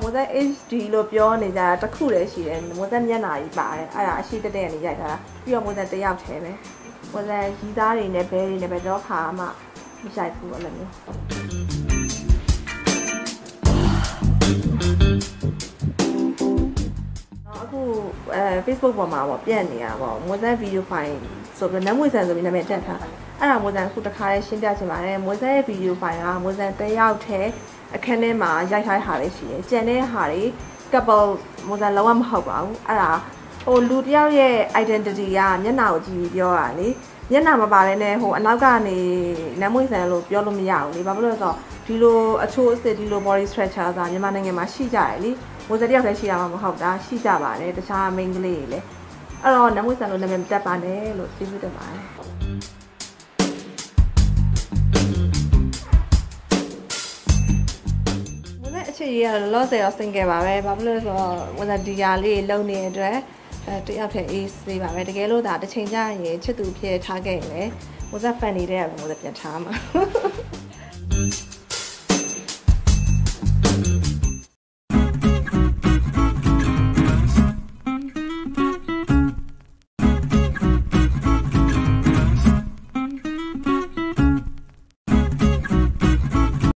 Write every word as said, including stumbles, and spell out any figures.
我在 H D 罗标那家，这酷的些，我在人家那一把的，哎呀，谁在那人家的？不要我在这样拆呗。我在其他人那边那边找卡嘛，不下一步了没？ Facebook ပေါ်မှာပေါ့ပြန်နေရပေါ့မွေးစမ်း video file ဆိုပြီးနမွေးစမ်းဆိုပြီးနာမည်တက်ထားအဲ့ဒါမွေးစမ်းခုတစ်ခါလေးရှင်းပြချင်ပါတယ်မွေးစမ်းရဲ့ video file ကမွေးစမ်းတစ်ယောက်ထဲအခန်းထဲမှာရိုက်ထားတာပဲရှိတယ်ကျန်တဲ့ဟာတွေ couple မွေးစမ်းလောကမဟုတ်ပါဘူးအဲ့ဒါဟိုလူတစ်ယောက်ရဲ့ identity ကမျက်နှာကိုကြည့်ပြီးပြောတာလေမျက်နှာမပါလည်းနဲ့ဟိုအနောက်ကနေနမွေးစမ်းလို့ပြောလို့မရဘူးလေဘာဖြစ်လို့လဲဆိုတော့ဒီလိုအချိုးအစစ်ဒီလို body structure ဆိုတာမြန်မာနိုင်ငံမှာရှိကြတယ်လေ 我这里要开始啊，我好大，洗脚吧嘞，这下没个嘞嘞。啊，然后那我上路那边在办嘞，路辛苦的嘛。我那去年老在要生个娃呗，爸不勒说，我那对家里老年着，呃，对要陪伊生娃呗，这个老大的亲家也吃肚皮差个嘞，我在饭里头我在边吃嘛。